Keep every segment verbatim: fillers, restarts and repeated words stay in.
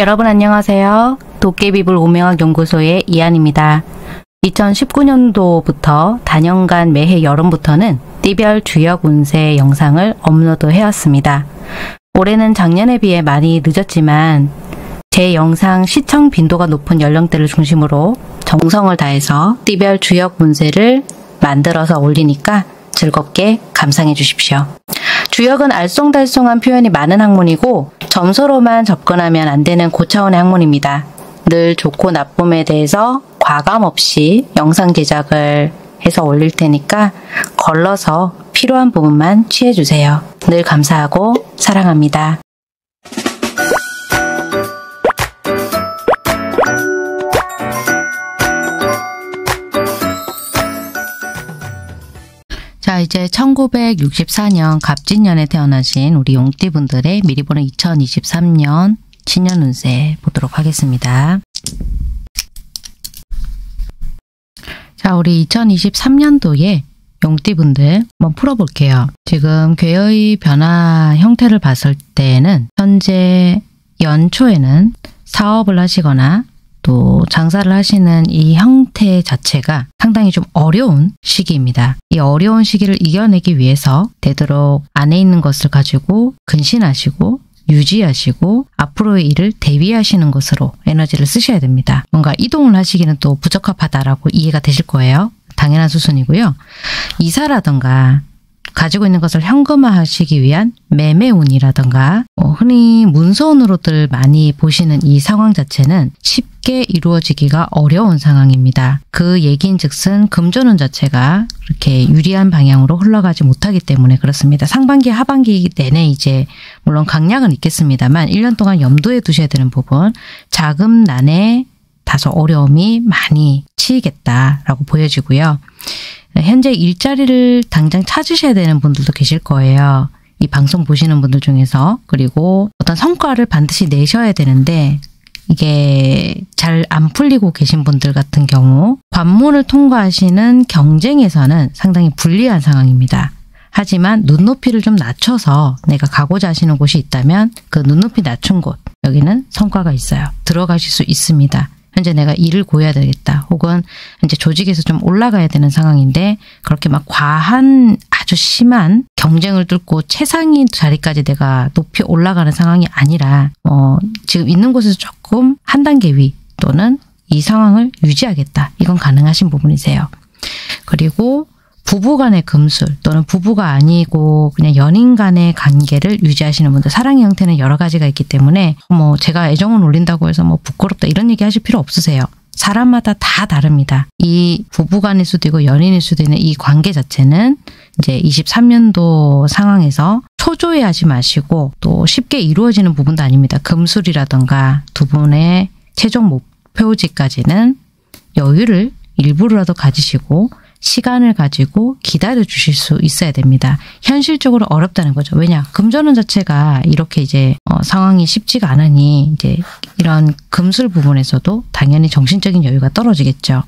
여러분 안녕하세요. 도깨비불 오명학 연구소의 이한입니다. 이천십구년도부터 단연간 매해 여름부터는 띠별 주역 운세 영상을 업로드해왔습니다. 올해는 작년에 비해 많이 늦었지만 제 영상 시청 빈도가 높은 연령대를 중심으로 정성을 다해서 띠별 주역 운세를 만들어서 올리니까 즐겁게 감상해 주십시오. 주역은 알쏭달쏭한 표현이 많은 학문이고 점수로만 접근하면 안 되는 고차원의 학문입니다. 늘 좋고 나쁨에 대해서 과감 없이 영상 제작을 해서 올릴 테니까 걸러서 필요한 부분만 취해주세요. 늘 감사하고 사랑합니다. 자, 이제 천구백육십사년 갑진년에 태어나신 우리 용띠분들의 미리 보는 이천이십삼년 신년 운세 보도록 하겠습니다. 자, 우리 이천이십삼년도에 용띠분들 한번 풀어볼게요. 지금 괴의 변화 형태를 봤을 때는 현재 연초에는 사업을 하시거나 또 장사를 하시는 이 형태 자체가 상당히 좀 어려운 시기입니다. 이 어려운 시기를 이겨내기 위해서 되도록 안에 있는 것을 가지고 근신하시고 유지하시고 앞으로의 일을 대비하시는 것으로 에너지를 쓰셔야 됩니다. 뭔가 이동을 하시기는 또 부적합하다라고 이해가 되실 거예요. 당연한 수순이고요. 이사라던가 가지고 있는 것을 현금화하시기 위한 매매운이라던가 어, 흔히 문서운으로들 많이 보시는 이 상황 자체는 쉽게 이루어지기가 어려운 상황입니다. 그 얘기인즉슨 금전운 자체가 그렇게 유리한 방향으로 흘러가지 못하기 때문에 그렇습니다. 상반기 하반기 내내 이제 물론 강약은 있겠습니다만 일 년 동안 염두에 두셔야 되는 부분, 자금난에 다소 어려움이 많이 치이겠다라고 보여지고요. 현재 일자리를 당장 찾으셔야 되는 분들도 계실 거예요. 이 방송 보시는 분들 중에서. 그리고 어떤 성과를 반드시 내셔야 되는데 이게 잘 안 풀리고 계신 분들 같은 경우 관문을 통과하시는 경쟁에서는 상당히 불리한 상황입니다. 하지만 눈높이를 좀 낮춰서 내가 가고자 하시는 곳이 있다면 그 눈높이 낮춘 곳, 여기는 성과가 있어요. 들어가실 수 있습니다. 현재 내가 일을 구해야 되겠다. 혹은 이제 조직에서 좀 올라가야 되는 상황인데 그렇게 막 과한 아주 심한 경쟁을 뚫고 최상위 자리까지 내가 높이 올라가는 상황이 아니라 어, 지금 있는 곳에서 조금 한 단계 위 또는 이 상황을 유지하겠다. 이건 가능하신 부분이세요. 그리고 부부 간의 금술 또는 부부가 아니고 그냥 연인 간의 관계를 유지하시는 분들, 사랑의 형태는 여러 가지가 있기 때문에 뭐 제가 애정을 올린다고 해서 뭐 부끄럽다 이런 얘기 하실 필요 없으세요. 사람마다 다 다릅니다. 이 부부 간일 수도 있고 연인일 수도 있는 이 관계 자체는 이제 이십삼년도 상황에서 초조해 하지 마시고 또 쉽게 이루어지는 부분도 아닙니다. 금술이라던가 두 분의 최종 목표지까지는 여유를 일부라도 가지시고 시간을 가지고 기다려 주실 수 있어야 됩니다. 현실적으로 어렵다는 거죠. 왜냐? 금전운 자체가 이렇게 이제 어, 상황이 쉽지가 않으니 이제 이런 금술 부분에서도 당연히 정신적인 여유가 떨어지겠죠.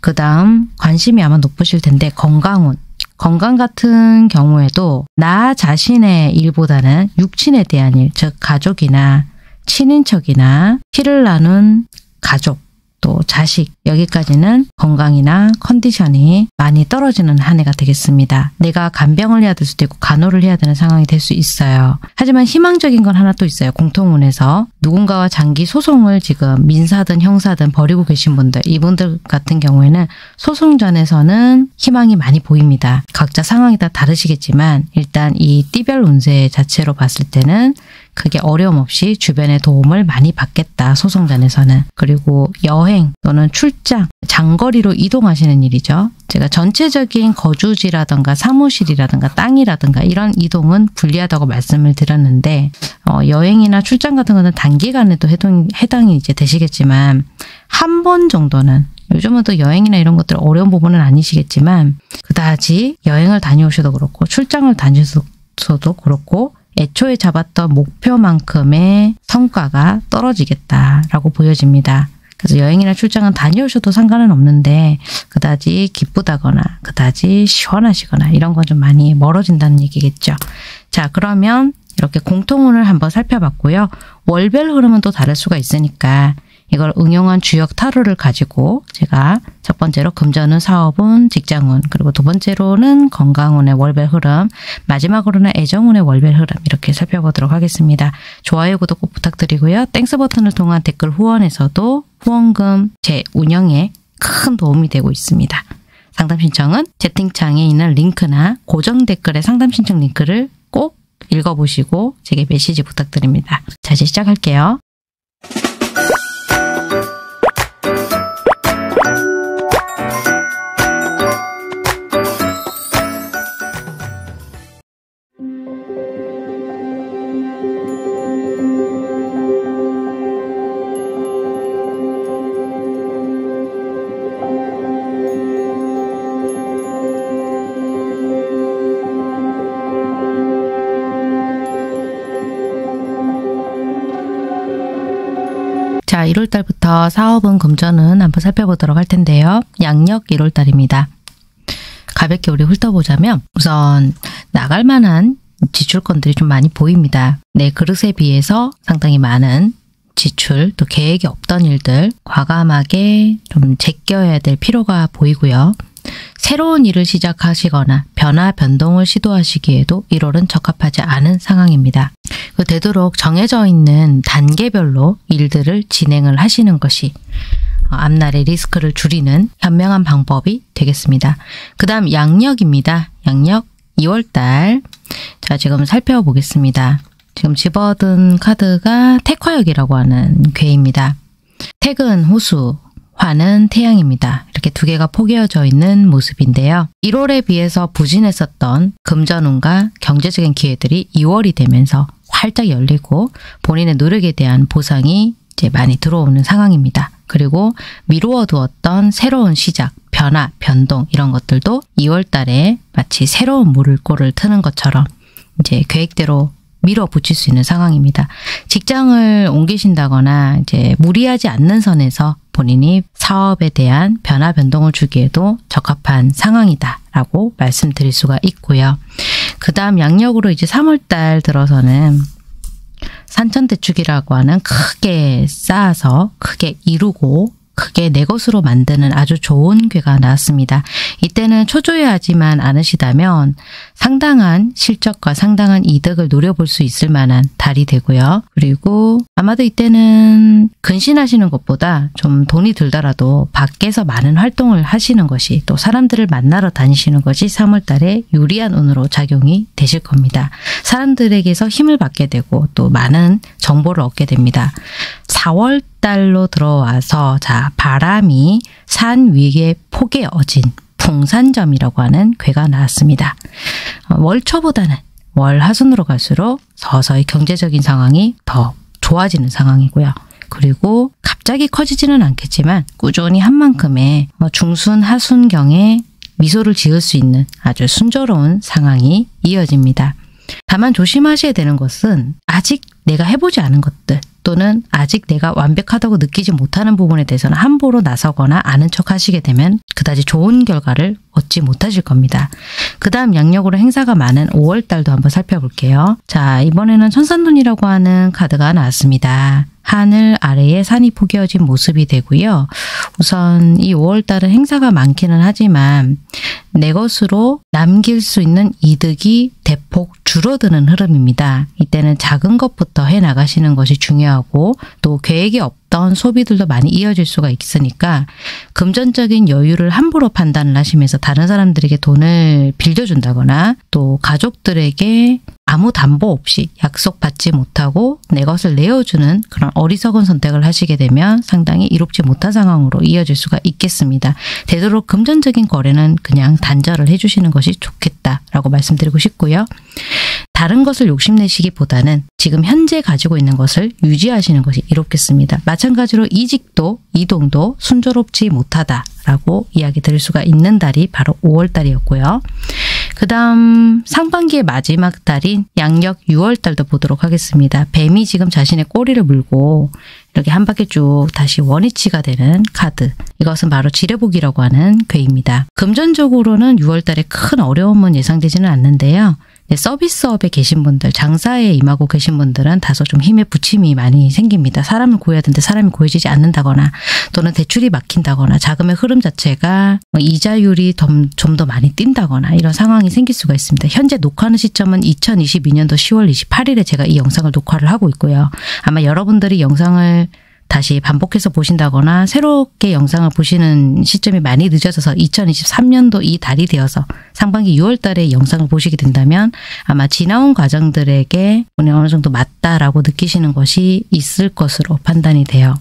그 다음 관심이 아마 높으실 텐데 건강운. 건강 같은 경우에도 나 자신의 일보다는 육친에 대한 일, 즉 가족이나 친인척이나 피를 나눈 가족, 또 자식, 여기까지는 건강이나 컨디션이 많이 떨어지는 한 해가 되겠습니다. 내가 간병을 해야 될 수도 있고 간호를 해야 되는 상황이 될 수 있어요. 하지만 희망적인 건 하나 또 있어요. 공통운에서 누군가와 장기 소송을 지금 민사든 형사든 벌이고 계신 분들, 이분들 같은 경우에는 소송전에서는 희망이 많이 보입니다. 각자 상황이 다 다르시겠지만 일단 이 띠별 운세 자체로 봤을 때는 크게 어려움 없이 주변의 도움을 많이 받겠다. 소송전에서는. 그리고 여행 또는 출장, 장거리로 이동하시는 일이죠. 제가 전체적인 거주지라든가 사무실이라든가 땅이라든가 이런 이동은 불리하다고 말씀을 드렸는데 어, 여행이나 출장 같은 거는 단기간에도 해동, 해당이 이제 되시겠지만 한 번 정도는, 요즘은 또 여행이나 이런 것들 어려운 부분은 아니시겠지만 그다지 여행을 다녀오셔도 그렇고 출장을 다녀서도 그렇고 애초에 잡았던 목표만큼의 성과가 떨어지겠다라고 보여집니다. 그래서 여행이나 출장은 다녀오셔도 상관은 없는데 그다지 기쁘다거나 그다지 시원하시거나 이런 건 좀 많이 멀어진다는 얘기겠죠. 자, 그러면 이렇게 공통운을 한번 살펴봤고요. 월별 흐름은 또 다를 수가 있으니까 이걸 응용한 주역 타로를 가지고 제가 첫 번째로 금전운, 사업운, 직장운, 그리고 두 번째로는 건강운의 월별 흐름, 마지막으로는 애정운의 월별 흐름 이렇게 살펴보도록 하겠습니다. 좋아요, 구독 꼭 부탁드리고요. 땡스 버튼을 통한 댓글 후원에서도 후원금 제 운영에 큰 도움이 되고 있습니다. 상담 신청은 채팅창에 있는 링크나 고정 댓글에 상담 신청 링크를 꼭 읽어보시고 제게 메시지 부탁드립니다. 자, 이제 시작할게요. 자, 일월 달부터 사업은 금전은 한번 살펴보도록 할 텐데요. 양력 일월 달입니다. 가볍게 우리 훑어보자면 우선 나갈 만한 지출건들이 좀 많이 보입니다. 내 그릇에 비해서 상당히 많은 지출, 또 계획이 없던 일들, 과감하게 좀 제껴야 될 필요가 보이고요. 새로운 일을 시작하시거나 변화, 변동을 시도하시기에도 일월은 적합하지 않은 상황입니다. 되도록 정해져 있는 단계별로 일들을 진행을 하시는 것이 앞날의 리스크를 줄이는 현명한 방법이 되겠습니다. 그 다음 양력입니다. 양력 이월 달. 자, 지금 살펴보겠습니다. 지금 집어든 카드가 태화역이라고 하는 괴입니다. 태은 호수, 화는 태양입니다. 이렇게 두 개가 포개어져 있는 모습인데요. 일월에 비해서 부진했었던 금전운과 경제적인 기회들이 이월이 되면서 활짝 열리고 본인의 노력에 대한 보상이 이제 많이 들어오는 상황입니다. 그리고 미루어 두었던 새로운 시작, 변화, 변동 이런 것들도 이월 달에 마치 새로운 물꼬를 트는 것처럼 이제 계획대로 밀어붙일 수 있는 상황입니다. 직장을 옮기신다거나 이제 무리하지 않는 선에서 본인이 사업에 대한 변화, 변동을 주기에도 적합한 상황이다라고 말씀드릴 수가 있고요. 그 다음 양력으로 이제 삼월 달 들어서는 산천대축이라고 하는 크게 쌓아서 크게 이루고 크게 내 것으로 만드는 아주 좋은 괴가 나왔습니다. 이때는 초조해하지만 않으시다면 상당한 실적과 상당한 이득을 노려볼 수 있을 만한 달이 되고요. 그리고 아마도 이때는 근신하시는 것보다 좀 돈이 들더라도 밖에서 많은 활동을 하시는 것이, 또 사람들을 만나러 다니시는 것이 삼월 달에 유리한 운으로 작용이 되실 겁니다. 사람들에게서 힘을 받게 되고 또 많은 정보를 얻게 됩니다. 사월 달로 들어와서 자, 바람이 산 위에 포개어진 풍산점이라고 하는 괴가 나왔습니다. 월초보다는 월하순으로 갈수록 서서히 경제적인 상황이 더 좋아지는 상황이고요. 그리고 갑자기 커지지는 않겠지만 꾸준히 한 만큼의 중순, 하순경에 미소를 지을 수 있는 아주 순조로운 상황이 이어집니다. 다만 조심하셔야 되는 것은 아직 내가 해보지 않은 것들, 또는 아직 내가 완벽하다고 느끼지 못하는 부분에 대해서는 함부로 나서거나 아는 척 하시게 되면 그다지 좋은 결과를 얻지 못하실 겁니다. 그 다음 양력으로 행사가 많은 오월 달도 한번 살펴볼게요. 자, 이번에는 천산돈이라고 하는 카드가 나왔습니다. 하늘 아래에 산이 포개어진 모습이 되고요. 우선 이 오월 달은 행사가 많기는 하지만 내 것으로 남길 수 있는 이득이 대폭 줄어드는 흐름입니다. 이때는 작은 것부터 해나가시는 것이 중요하고 또 계획이 없던 소비들도 많이 이어질 수가 있으니까 금전적인 여유를 함부로 판단을 하시면서 다른 사람들에게 돈을 빌려준다거나 또 가족들에게 아무 담보 없이 약속받지 못하고 내 것을 내어주는 그런 어리석은 선택을 하시게 되면 상당히 이롭지 못한 상황으로 이어질 수가 있겠습니다. 되도록 금전적인 거래는 그냥 단절을 해주시는 것이 좋겠다라고 말씀드리고 싶고요. 다른 것을 욕심내시기보다는 지금 현재 가지고 있는 것을 유지하시는 것이 이롭겠습니다. 마찬가지로 이직도 이동도 순조롭지 못하다라고 이야기 드릴 수가 있는 달이 바로 오월 달이었고요. 그 다음 상반기의 마지막 달인 양력 유월 달도 보도록 하겠습니다. 뱀이 지금 자신의 꼬리를 물고 이렇게 한 바퀴 쭉 다시 원위치가 되는 카드, 이것은 바로 지뢰복이라고 하는 괴입니다. 금전적으로는 유월 달에 큰 어려움은 예상되지는 않는데요. 서비스업에 계신 분들, 장사에 임하고 계신 분들은 다소 좀 힘의 부침이 많이 생깁니다. 사람을 구해야 되는데 사람이 구해지지 않는다거나 또는 대출이 막힌다거나 자금의 흐름 자체가 이자율이 좀 더 많이 뛴다거나 이런 상황이 생길 수가 있습니다. 현재 녹화하는 시점은 이천이십이년도 시월 이십팔일에 제가 이 영상을 녹화를 하고 있고요. 아마 여러분들이 영상을 다시 반복해서 보신다거나 새롭게 영상을 보시는 시점이 많이 늦어져서 이천이십삼년도 이 달이 되어서 상반기 유월 달에 영상을 보시게 된다면 아마 지나온 과정들에게 어느 정도 맞다라고 느끼시는 것이 있을 것으로 판단이 돼요.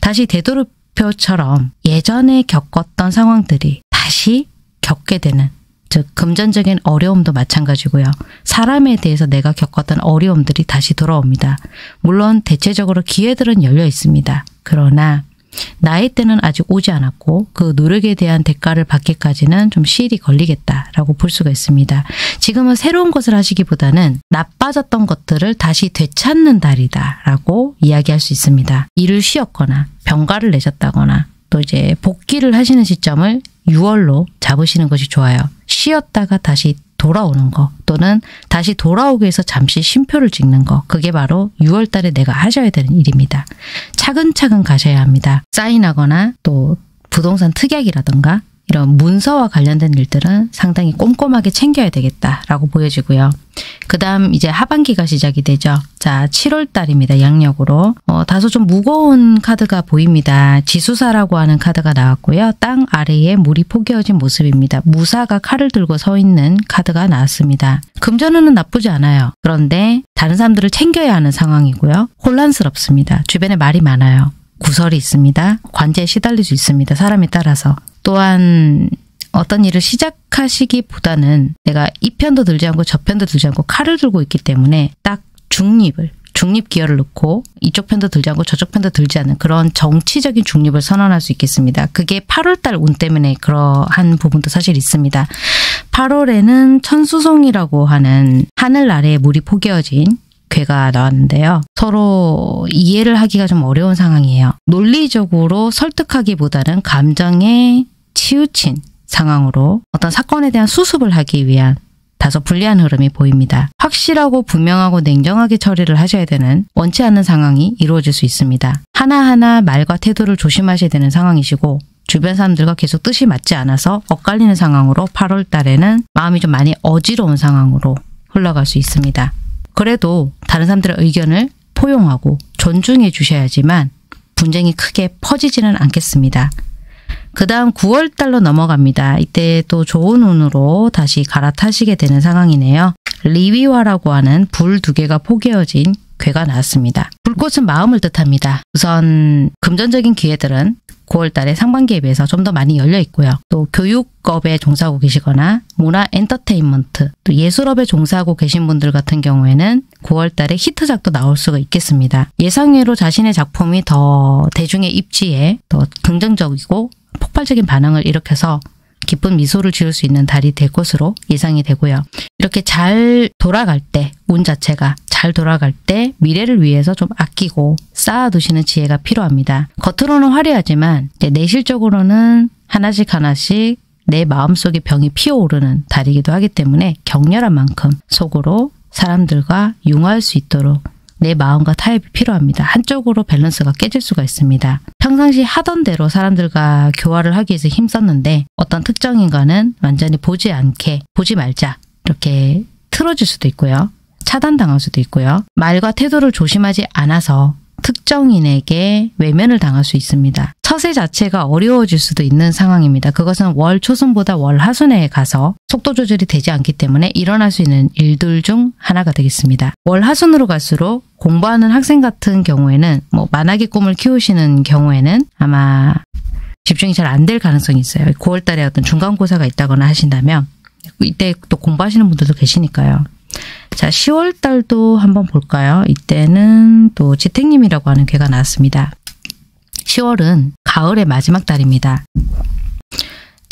다시 되돌이표처럼 예전에 겪었던 상황들이 다시 겪게 되는, 즉 금전적인 어려움도 마찬가지고요. 사람에 대해서 내가 겪었던 어려움들이 다시 돌아옵니다. 물론 대체적으로 기회들은 열려 있습니다. 그러나 나의 때는 아직 오지 않았고 그 노력에 대한 대가를 받기까지는 좀 시일이 걸리겠다라고 볼 수가 있습니다. 지금은 새로운 것을 하시기보다는 나빠졌던 것들을 다시 되찾는 달이다라고 이야기할 수 있습니다. 일을 쉬었거나 병가를 내셨다거나 또 이제 복귀를 하시는 시점을 유월로 잡으시는 것이 좋아요. 쉬었다가 다시 돌아오는 거 또는 다시 돌아오기 위해서 잠시 쉼표를 찍는 거, 그게 바로 유월 달에 내가 하셔야 되는 일입니다. 차근차근 가셔야 합니다. 사인하거나 또 부동산 특약이라든가 이런 문서와 관련된 일들은 상당히 꼼꼼하게 챙겨야 되겠다라고 보여지고요. 그 다음 이제 하반기가 시작이 되죠. 자, 칠월 달입니다. 양력으로. 어, 다소 좀 무거운 카드가 보입니다. 지수사라고 하는 카드가 나왔고요. 땅 아래에 물이 포개어진 모습입니다. 무사가 칼을 들고 서 있는 카드가 나왔습니다. 금전운은 나쁘지 않아요. 그런데 다른 사람들을 챙겨야 하는 상황이고요. 혼란스럽습니다. 주변에 말이 많아요. 구설이 있습니다. 관제에 시달릴 수 있습니다. 사람에 따라서. 또한 어떤 일을 시작하시기보다는 내가 이 편도 들지 않고 저 편도 들지 않고 칼을 들고 있기 때문에 딱 중립을, 중립 기어를 놓고 이쪽 편도 들지 않고 저쪽 편도 들지 않는 그런 정치적인 중립을 선언할 수 있겠습니다. 그게 팔월 달 운 때문에 그러한 부분도 사실 있습니다. 팔월에는 천수송이라고 하는 하늘 아래에 물이 포개어진 괴가 나왔는데요. 서로 이해를 하기가 좀 어려운 상황이에요. 논리적으로 설득하기보다는 감정에 치우친 상황으로 어떤 사건에 대한 수습을 하기 위한 다소 불리한 흐름이 보입니다. 확실하고 분명하고 냉정하게 처리를 하셔야 되는, 원치 않는 상황이 이루어질 수 있습니다. 하나하나 말과 태도를 조심하셔야 되는 상황이시고 주변 사람들과 계속 뜻이 맞지 않아서 엇갈리는 상황으로 팔월 달에는 마음이 좀 많이 어지러운 상황으로 흘러갈 수 있습니다. 그래도 다른 사람들의 의견을 포용하고 존중해 주셔야지만 분쟁이 크게 퍼지지는 않겠습니다. 그 다음 구월 달로 넘어갑니다. 이때 또 좋은 운으로 다시 갈아타시게 되는 상황이네요. 리위화라고 하는 불 두 개가 포개어진 괴가 나왔습니다. 불꽃은 마음을 뜻합니다. 우선 금전적인 기회들은 구월 달에 상반기에 비해서 좀 더 많이 열려 있고요. 또 교육업에 종사하고 계시거나 문화 엔터테인먼트, 또 예술업에 종사하고 계신 분들 같은 경우에는 구월 달에 히트작도 나올 수가 있겠습니다. 예상외로 자신의 작품이 더 대중의 입지에 더 긍정적이고 폭발적인 반응을 일으켜서 기쁜 미소를 지을 수 있는 달이 될 것으로 예상이 되고요. 이렇게 잘 돌아갈 때, 운 자체가 잘 돌아갈 때 미래를 위해서 좀 아끼고 쌓아두시는 지혜가 필요합니다. 겉으로는 화려하지만 이제 내실적으로는 하나씩 하나씩 내 마음속에 병이 피어오르는 달이기도 하기 때문에 격렬한 만큼 속으로 사람들과 융화할 수 있도록 내 마음과 타협이 필요합니다. 한쪽으로 밸런스가 깨질 수가 있습니다. 평상시 하던 대로 사람들과 교화를 하기 위해서 힘썼는데 어떤 특정 인간은 완전히 보지 않게, 보지 말자 이렇게 틀어질 수도 있고요. 차단당할 수도 있고요. 말과 태도를 조심하지 않아서 특정인에게 외면을 당할 수 있습니다. 처세 자체가 어려워질 수도 있는 상황입니다. 그것은 월 초순보다 월 하순에 가서 속도 조절이 되지 않기 때문에 일어날 수 있는 일들 중 하나가 되겠습니다. 월 하순으로 갈수록 공부하는 학생 같은 경우에는 뭐 만학의 꿈을 키우시는 경우에는 아마 집중이 잘 안 될 가능성이 있어요. 구월 달에 어떤 중간고사가 있다거나 하신다면 이때 또 공부하시는 분들도 계시니까요. 자, 시월 달도 한번 볼까요? 이때는 또 지택님이라고 하는 괴가 나왔습니다. 시월은 가을의 마지막 달입니다.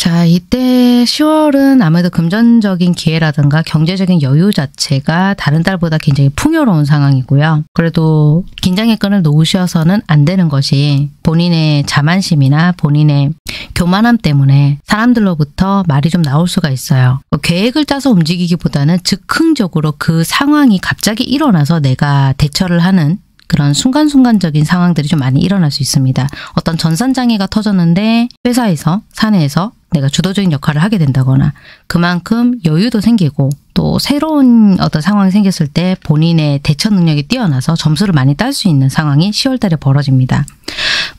자, 이때 시월은 아무래도 금전적인 기회라든가 경제적인 여유 자체가 다른 달보다 굉장히 풍요로운 상황이고요. 그래도 긴장의 끈을 놓으셔서는 안 되는 것이 본인의 자만심이나 본인의 교만함 때문에 사람들로부터 말이 좀 나올 수가 있어요. 계획을 짜서 움직이기보다는 즉흥적으로 그 상황이 갑자기 일어나서 내가 대처를 하는 그런 순간순간적인 상황들이 좀 많이 일어날 수 있습니다. 어떤 전산장애가 터졌는데 회사에서, 사내에서 내가 주도적인 역할을 하게 된다거나 그만큼 여유도 생기고 또 새로운 어떤 상황이 생겼을 때 본인의 대처 능력이 뛰어나서 점수를 많이 딸 수 있는 상황이 시월달에 벌어집니다.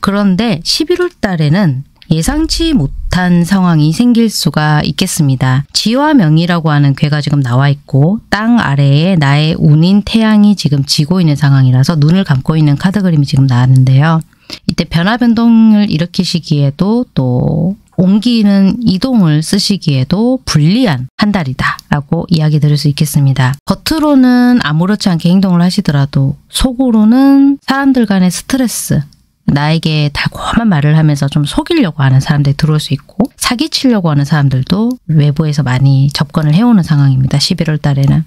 그런데 십일월달에는 예상치 못한 상황이 생길 수가 있겠습니다. 지와 명이라고 하는 궤가 지금 나와 있고 땅 아래에 나의 운인 태양이 지금 지고 있는 상황이라서 눈을 감고 있는 카드 그림이 지금 나왔는데요. 이때 변화 변동을 일으키시기에도 또 옮기는 이동을 쓰시기에도 불리한 한 달이다 라고 이야기 드릴 수 있겠습니다. 겉으로는 아무렇지 않게 행동을 하시더라도 속으로는 사람들 간의 스트레스, 나에게 달콤한 말을 하면서 좀 속이려고 하는 사람들이 들어올 수 있고 사기치려고 하는 사람들도 외부에서 많이 접근을 해오는 상황입니다. 십일월 달에는.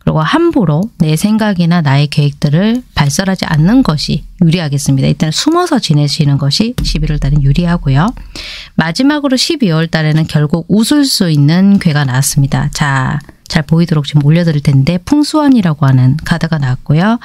그리고 함부로 내 생각이나 나의 계획들을 발설하지 않는 것이 유리하겠습니다. 일단 숨어서 지내시는 것이 십일월 달엔 유리하고요. 마지막으로 십이월 달에는 결국 웃을 수 있는 궤가 나왔습니다. 자, 잘 보이도록 지금 올려드릴 텐데 풍수원이라고 하는 카드가 나왔고요.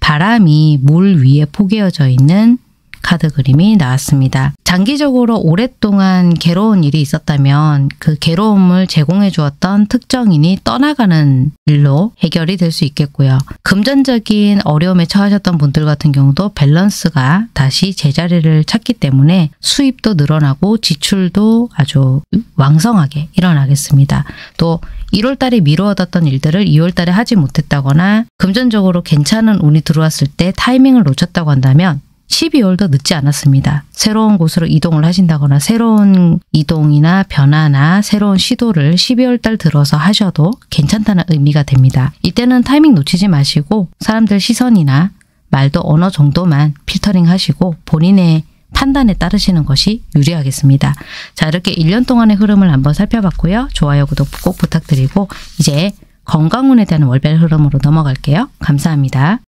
바람이 물 위에 포개어져 있는 카드 그림이 나왔습니다. 장기적으로 오랫동안 괴로운 일이 있었다면 그 괴로움을 제공해 주었던 특정인이 떠나가는 일로 해결이 될 수 있겠고요. 금전적인 어려움에 처하셨던 분들 같은 경우도 밸런스가 다시 제자리를 찾기 때문에 수입도 늘어나고 지출도 아주 왕성하게 일어나겠습니다. 또 일월달에 미루어뒀던 일들을 이월달에 하지 못했다거나 금전적으로 괜찮은 운이 들어왔을 때 타이밍을 놓쳤다고 한다면 십이월도 늦지 않았습니다. 새로운 곳으로 이동을 하신다거나 새로운 이동이나 변화나 새로운 시도를 십이월달 들어서 하셔도 괜찮다는 의미가 됩니다. 이때는 타이밍 놓치지 마시고 사람들 시선이나 말도 언어 정도만 필터링 하시고 본인의 판단에 따르시는 것이 유리하겠습니다. 자, 이렇게 일 년 동안의 흐름을 한번 살펴봤고요. 좋아요, 구독 꼭 부탁드리고 이제 건강운에 대한 월별 흐름으로 넘어갈게요. 감사합니다.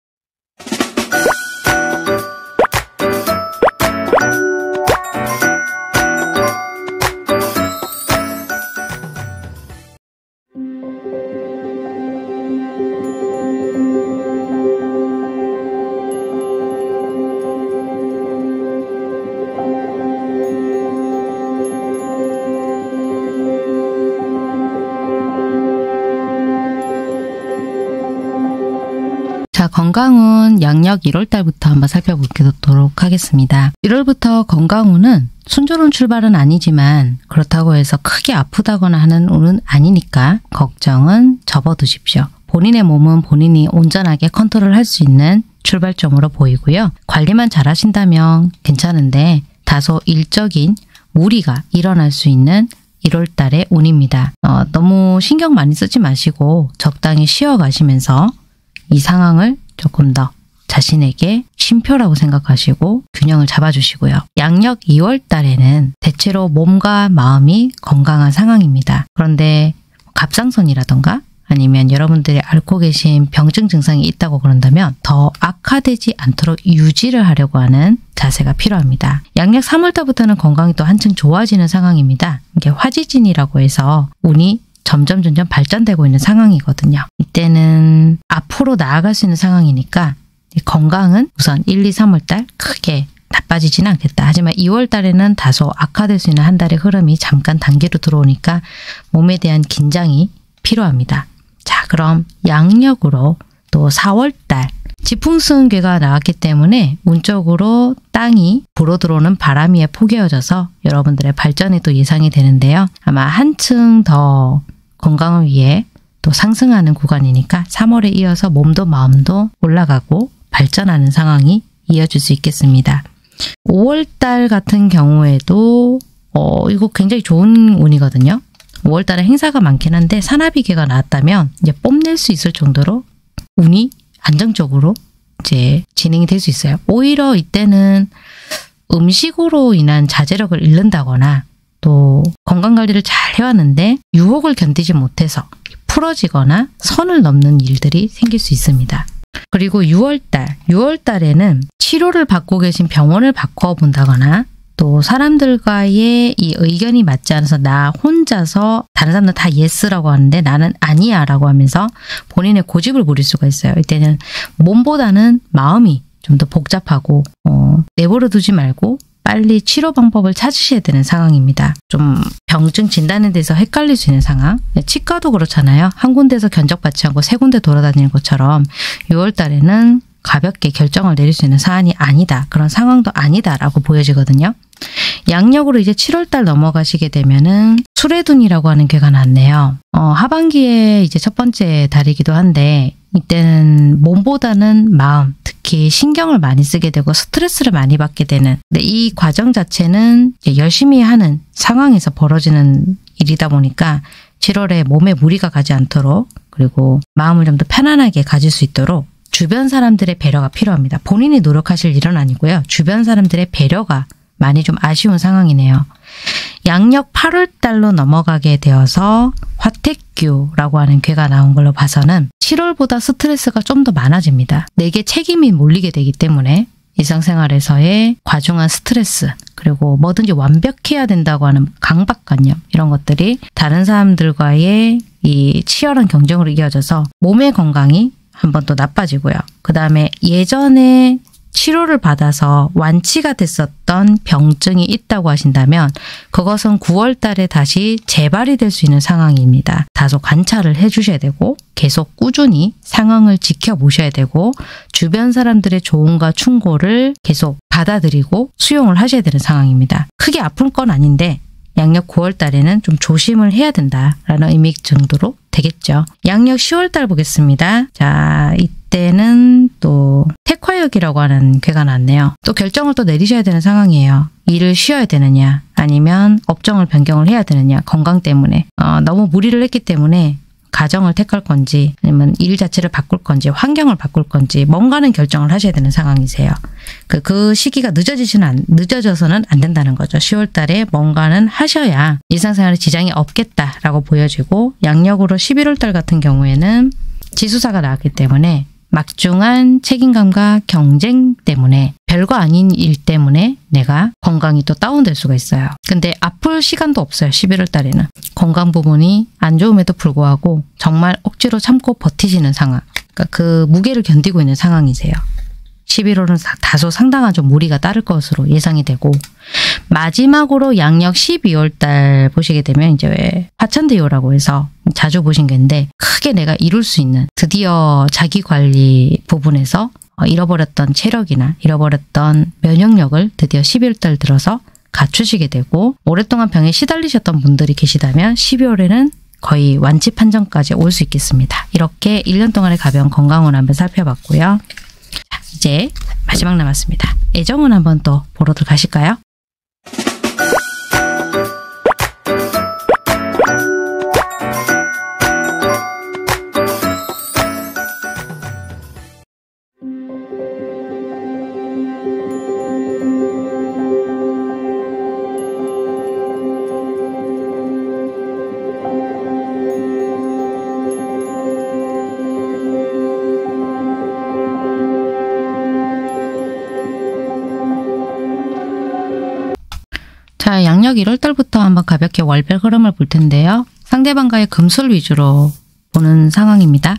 건강운 양력 일월달부터 한번 살펴보도록 하겠습니다. 일월부터 건강운은 순조로운 출발은 아니지만 그렇다고 해서 크게 아프다거나 하는 운은 아니니까 걱정은 접어두십시오. 본인의 몸은 본인이 온전하게 컨트롤할 수 있는 출발점으로 보이고요. 관리만 잘하신다면 괜찮은데 다소 일적인 무리가 일어날 수 있는 일월달의 운입니다. 어, 너무 신경 많이 쓰지 마시고 적당히 쉬어가시면서 이 상황을 조금 더 자신에게 쉼표라고 생각하시고 균형을 잡아주시고요. 양력 이월달에는 대체로 몸과 마음이 건강한 상황입니다. 그런데 갑상선이라던가 아니면 여러분들이 앓고 계신 병증 증상이 있다고 그런다면 더 악화되지 않도록 유지를 하려고 하는 자세가 필요합니다. 양력 삼월달부터는 건강이 또 한층 좋아지는 상황입니다. 이게 화지진이라고 해서 운이 점점 점점 발전되고 있는 상황이거든요. 이때는 앞으로 나아갈 수 있는 상황이니까 건강은 우선 일, 이, 삼월달 크게 나빠지진 않겠다. 하지만 이월달에는 다소 악화될 수 있는 한 달의 흐름이 잠깐 단기로 들어오니까 몸에 대한 긴장이 필요합니다. 자, 그럼 양력으로 또 사월달 지풍승괴가 나왔기 때문에 운적으로 땅이 불어 들어오는 바람 위에 포개어져서 여러분들의 발전이 또 예상이 되는데요. 아마 한층 더 건강을 위해 또 상승하는 구간이니까 삼월에 이어서 몸도 마음도 올라가고 발전하는 상황이 이어질 수 있겠습니다. 오월달 같은 경우에도 어, 이거 굉장히 좋은 운이거든요. 오월달에 행사가 많긴 한데 산화비괴가 나왔다면 이제 뽐낼 수 있을 정도로 운이 안정적으로 이제 진행이 될 수 있어요. 오히려 이때는 음식으로 인한 자제력을 잃는다거나 또 건강관리를 잘 해왔는데 유혹을 견디지 못해서 풀어지거나 선을 넘는 일들이 생길 수 있습니다. 그리고 유월달, 유월달에는 치료를 받고 계신 병원을 바꿔본다거나 또 사람들과의 이 의견이 맞지 않아서 나 혼자서 다른 사람들 다 예스라고 하는데 나는 아니야 라고 하면서 본인의 고집을 부릴 수가 있어요. 이때는 몸보다는 마음이 좀 더 복잡하고 어, 내버려 두지 말고 빨리 치료 방법을 찾으셔야 되는 상황입니다. 좀 병증 진단에 대해서 헷갈릴 수 있는 상황. 치과도 그렇잖아요. 한 군데에서 견적받지 않고 세 군데 돌아다니는 것처럼 유월달에는 가볍게 결정을 내릴 수 있는 사안이 아니다. 그런 상황도 아니다라고 보여지거든요. 양력으로 이제 칠월달 넘어가시게 되면은 수레둔이라고 하는 괴가 났네요. 어, 하반기에 이제 첫 번째 달이기도 한데 이때는 몸보다는 마음, 특히 신경을 많이 쓰게 되고 스트레스를 많이 받게 되는 근데 이 과정 자체는 열심히 하는 상황에서 벌어지는 일이다 보니까 칠월에 몸에 무리가 가지 않도록 그리고 마음을 좀 더 편안하게 가질 수 있도록 주변 사람들의 배려가 필요합니다. 본인이 노력하실 일은 아니고요. 주변 사람들의 배려가 많이 좀 아쉬운 상황이네요. 양력 팔월달로 넘어가게 되어서 화택규라고 하는 괴가 나온 걸로 봐서는 칠월보다 스트레스가 좀 더 많아집니다. 내게 책임이 몰리게 되기 때문에 일상생활에서의 과중한 스트레스 그리고 뭐든지 완벽해야 된다고 하는 강박관념 이런 것들이 다른 사람들과의 이 치열한 경쟁으로 이어져서 몸의 건강이 한 번 또 나빠지고요. 그 다음에 예전에 치료를 받아서 완치가 됐었던 병증이 있다고 하신다면 그것은 구월달에 다시 재발이 될 수 있는 상황입니다. 다소 관찰을 해주셔야 되고 계속 꾸준히 상황을 지켜보셔야 되고 주변 사람들의 조언과 충고를 계속 받아들이고 수용을 하셔야 되는 상황입니다. 크게 아픈 건 아닌데 양력 구월달에는 좀 조심을 해야 된다라는 의미 정도로 되겠죠. 양력 시월달 보겠습니다. 자, 이때는 또 태화역이라고 하는 괴가 났네요. 또 결정을 또 내리셔야 되는 상황이에요. 일을 쉬어야 되느냐 아니면 업종을 변경을 해야 되느냐 건강 때문에 어, 너무 무리를 했기 때문에 가정을 택할 건지 아니면 일 자체를 바꿀 건지 환경을 바꿀 건지 뭔가는 결정을 하셔야 되는 상황이세요. 그, 그 시기가 늦어지지는 안, 늦어져서는 안 된다는 거죠. 시월달에 뭔가는 하셔야 일상생활에 지장이 없겠다라고 보여지고 양력으로 십일월달 같은 경우에는 지수사가 나왔기 때문에 막중한 책임감과 경쟁 때문에 별거 아닌 일 때문에 내가 건강이 또 다운될 수가 있어요. 근데 아플 시간도 없어요. 십일월달에는. 건강 부분이 안 좋음에도 불구하고 정말 억지로 참고 버티시는 상황. 그러니까 그 무게를 견디고 있는 상황이세요. 십일월은 다소 상당한 좀 무리가 따를 것으로 예상이 되고 마지막으로 양력 십이월달 보시게 되면 이제 왜 화천대유라고 해서 자주 보신 건데 크게 내가 이룰 수 있는 드디어 자기관리 부분에서 잃어버렸던 체력이나 잃어버렸던 면역력을 드디어 십이월달 들어서 갖추시게 되고 오랫동안 병에 시달리셨던 분들이 계시다면 십이월에는 거의 완치 판정까지 올 수 있겠습니다. 이렇게 일 년 동안의 가벼운 건강을 한번 살펴봤고요. 이제 마지막 남았습니다. 애정운 한번 또 보러 들어가실까요? 자, 양력 일월달부터 한번 가볍게 월별 흐름을 볼 텐데요. 상대방과의 금술 위주로 보는 상황입니다.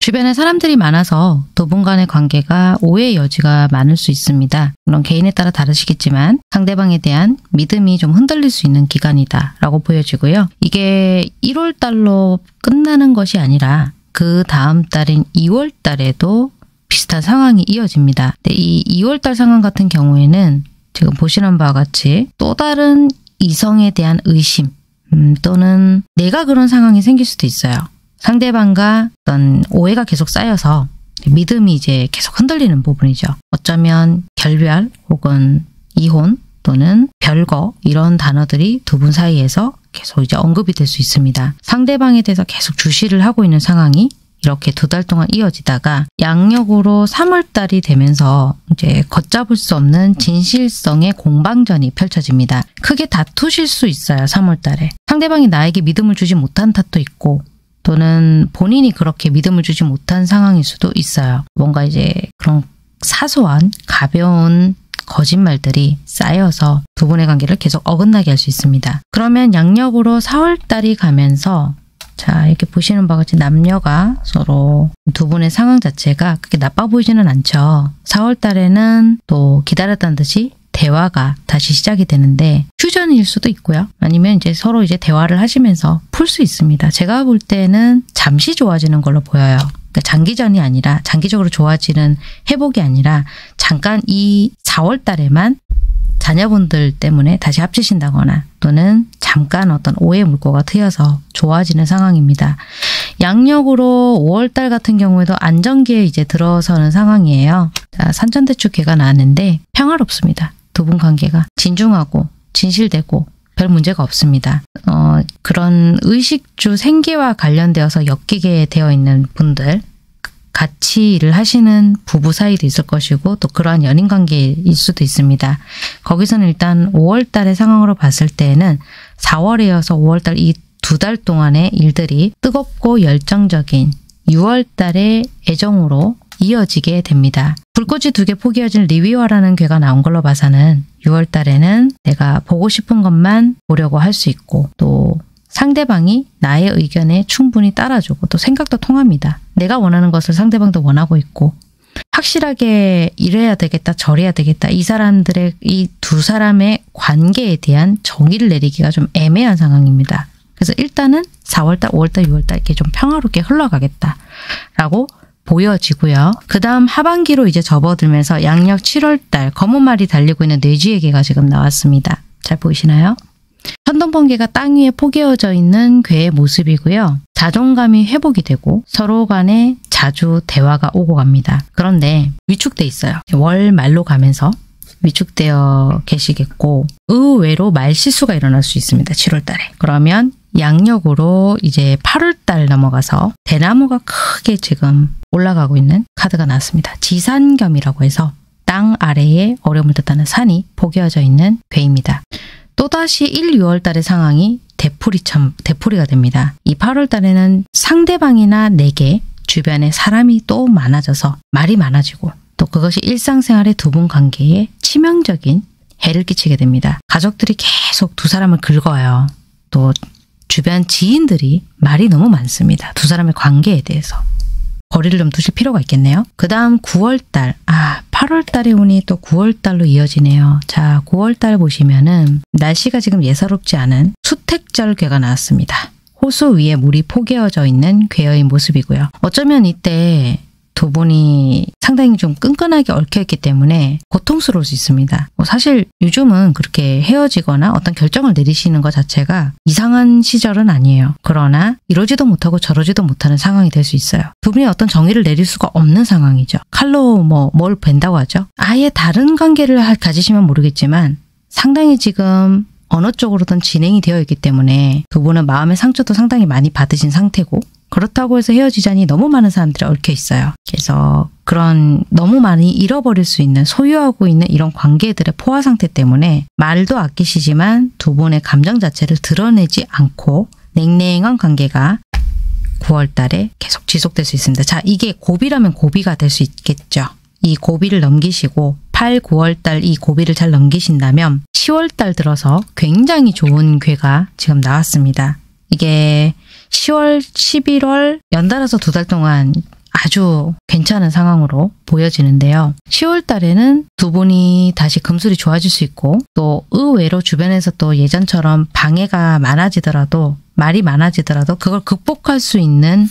주변에 사람들이 많아서 두 분 간의 관계가 오해의 여지가 많을 수 있습니다. 물론 개인에 따라 다르시겠지만 상대방에 대한 믿음이 좀 흔들릴 수 있는 기간이다라고 보여지고요. 이게 일월달로 끝나는 것이 아니라 그 다음 달인 이월달에도 비슷한 상황이 이어집니다. 근데 이 이월달 상황 같은 경우에는 지금 보시는 바와 같이 또 다른 이성에 대한 의심 음, 또는 내가 그런 상황이 생길 수도 있어요. 상대방과 어떤 오해가 계속 쌓여서 믿음이 이제 계속 흔들리는 부분이죠. 어쩌면 결별 혹은 이혼 또는 별거 이런 단어들이 두 분 사이에서 계속 이제 언급이 될 수 있습니다. 상대방에 대해서 계속 주시를 하고 있는 상황이 이렇게 두 달 동안 이어지다가 양력으로 삼월달이 되면서 이제 걷잡을 수 없는 진실성의 공방전이 펼쳐집니다. 크게 다투실 수 있어요. 삼월달에. 상대방이 나에게 믿음을 주지 못한 탓도 있고 또는 본인이 그렇게 믿음을 주지 못한 상황일 수도 있어요. 뭔가 이제 그런 사소한 가벼운 거짓말들이 쌓여서 두 분의 관계를 계속 어긋나게 할 수 있습니다. 그러면 양력으로 사월달이 가면서 자 이렇게 보시는 바와 같이 남녀가 서로 두 분의 상황 자체가 그렇게 나빠 보이지는 않죠. 사월달에는 또 기다렸다는 듯이 대화가 다시 시작이 되는데 휴전일 수도 있고요. 아니면 이제 서로 이제 대화를 하시면서 풀 수 있습니다. 제가 볼 때는 잠시 좋아지는 걸로 보여요. 그러니까 장기전이 아니라 장기적으로 좋아지는 회복이 아니라 잠깐 이 사월달에만 자녀분들 때문에 다시 합치신다거나 또는 잠깐 어떤 오해 물꼬가 트여서 좋아지는 상황입니다. 양력으로 오월달 같은 경우에도 안정기에 이제 들어서는 상황이에요. 자, 산전대축해가 나는데 평화롭습니다. 두 분 관계가 진중하고 진실되고 별 문제가 없습니다. 어, 그런 의식주 생계와 관련되어서 엮이게 되어 있는 분들 같이 일을 하시는 부부 사이도 있을 것이고 또 그러한 연인관계일 수도 있습니다. 거기서는 일단 오월달의 상황으로 봤을 때는 사월에 이어서 오월달 이 두 달 동안의 일들이 뜨겁고 열정적인 유월달의 애정으로 이어지게 됩니다. 불꽃이 두 개 포개어진 리위화라는 괴가 나온 걸로 봐서는 유월달에는 내가 보고 싶은 것만 보려고 할 수 있고 또 상대방이 나의 의견에 충분히 따라주고 또 생각도 통합니다. 내가 원하는 것을 상대방도 원하고 있고 확실하게 이래야 되겠다 저래야 되겠다 이 사람들의 이 두 사람의 관계에 대한 정의를 내리기가 좀 애매한 상황입니다. 그래서 일단은 사월달, 오월달, 유월달 이렇게 좀 평화롭게 흘러가겠다라고 보여지고요. 그 다음 하반기로 이제 접어들면서 양력 칠월달 검은 말이 달리고 있는 뇌지의 괴가 지금 나왔습니다. 잘 보이시나요? 천둥번개가 땅 위에 포개어져 있는 괴의 모습이고요. 자존감이 회복이 되고 서로 간에 자주 대화가 오고 갑니다. 그런데 위축돼 있어요. 월 말로 가면서 위축되어 계시겠고 의외로 말실수가 일어날 수 있습니다. 칠월달에. 그러면 양력으로 이제 팔월달 넘어가서 대나무가 크게 지금 올라가고 있는 카드가 나왔습니다. 지산겸이라고 해서 땅 아래에 어려움을 뜻하는 산이 포개어져 있는 괴입니다. 또다시 일, 유월달의 상황이 되풀이 참, 되풀이가 됩니다. 이 팔월달에는 상대방이나 내게 주변에 사람이 또 많아져서 말이 많아지고 또 그것이 일상생활의 두 분 관계에 치명적인 해를 끼치게 됩니다. 가족들이 계속 두 사람을 긁어요. 또 주변 지인들이 말이 너무 많습니다. 두 사람의 관계에 대해서. 거리를 좀 두실 필요가 있겠네요. 그 다음 구월달. 아, 팔월달의 운이 또 구월달로 이어지네요. 자, 구월달 보시면은 날씨가 지금 예사롭지 않은 수택절 괴가 나왔습니다. 호수 위에 물이 포개어져 있는 괴의 모습이고요. 어쩌면 이때 두 분이 상당히 좀 끈끈하게 얽혀있기 때문에 고통스러울 수 있습니다. 뭐 사실 요즘은 그렇게 헤어지거나 어떤 결정을 내리시는 것 자체가 이상한 시절은 아니에요. 그러나 이러지도 못하고 저러지도 못하는 상황이 될 수 있어요. 두 분이 어떤 정의를 내릴 수가 없는 상황이죠. 칼로 뭐 뭘 벤다고 하죠. 아예 다른 관계를 가지시면 모르겠지만 상당히 지금 어느 쪽으로든 진행이 되어 있기 때문에 두 분은 마음의 상처도 상당히 많이 받으신 상태고 그렇다고 해서 헤어지자니 너무 많은 사람들이 얽혀 있어요. 그래서 그런 너무 많이 잃어버릴 수 있는 소유하고 있는 이런 관계들의 포화 상태 때문에 말도 아끼시지만 두 분의 감정 자체를 드러내지 않고 냉랭한 관계가 구월달에 계속 지속될 수 있습니다. 자, 이게 고비라면 고비가 될 수 있겠죠. 이 고비를 넘기시고 팔, 구월달 이 고비를 잘 넘기신다면 시월달 들어서 굉장히 좋은 괴가 지금 나왔습니다. 이게 시월, 십일월 연달아서 두 달 동안 아주 괜찮은 상황으로 보여지는데요. 시월달에는 두 분이 다시 금술이 좋아질 수 있고 또 의외로 주변에서 또 예전처럼 방해가 많아지더라도 말이 많아지더라도 그걸 극복할 수 있는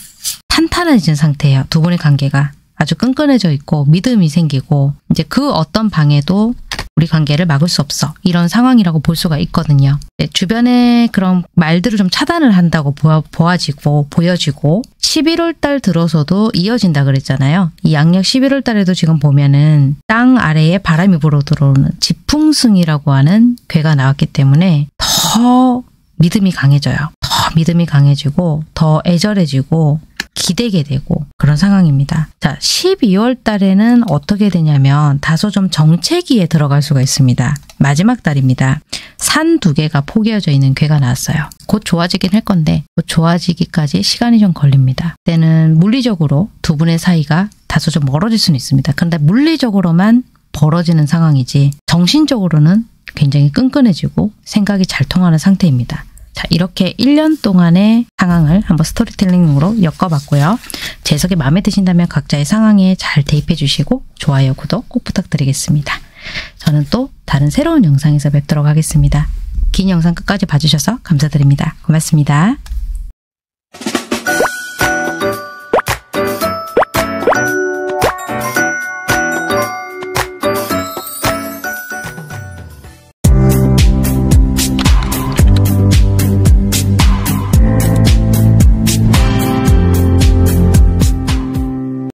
탄탄해진 상태예요. 두 분의 관계가 아주 끈끈해져 있고 믿음이 생기고 이제 그 어떤 방해도 우리 관계를 막을 수 없어. 이런 상황이라고 볼 수가 있거든요. 주변에 그런 말들을 좀 차단을 한다고 보아지고 보여지고 십일월달 들어서도 이어진다 그랬잖아요. 이 양력 십일월달에도 지금 보면은 땅 아래에 바람이 불어 들어오는 지풍승이라고 하는 괴가 나왔기 때문에 더 믿음이 강해져요. 더 믿음이 강해지고 더 애절해지고 기대게 되고 그런 상황입니다. 자, 십이월 달에는 어떻게 되냐면 다소 좀 정체기에 들어갈 수가 있습니다. 마지막 달입니다. 산 두 개가 포개어져 있는 괴가 나왔어요. 곧 좋아지긴 할 건데 곧 좋아지기까지 시간이 좀 걸립니다. 때는 물리적으로 두 분의 사이가 다소 좀 멀어질 수는 있습니다. 그런데 물리적으로만 벌어지는 상황이지 정신적으로는 굉장히 끈끈해지고 생각이 잘 통하는 상태입니다. 자, 이렇게 일 년 동안의 상황을 한번 스토리텔링으로 엮어봤고요. 제 해석이 마음에 드신다면 각자의 상황에 잘 대입해 주시고 좋아요, 구독 꼭 부탁드리겠습니다. 저는 또 다른 새로운 영상에서 뵙도록 하겠습니다. 긴 영상 끝까지 봐주셔서 감사드립니다. 고맙습니다.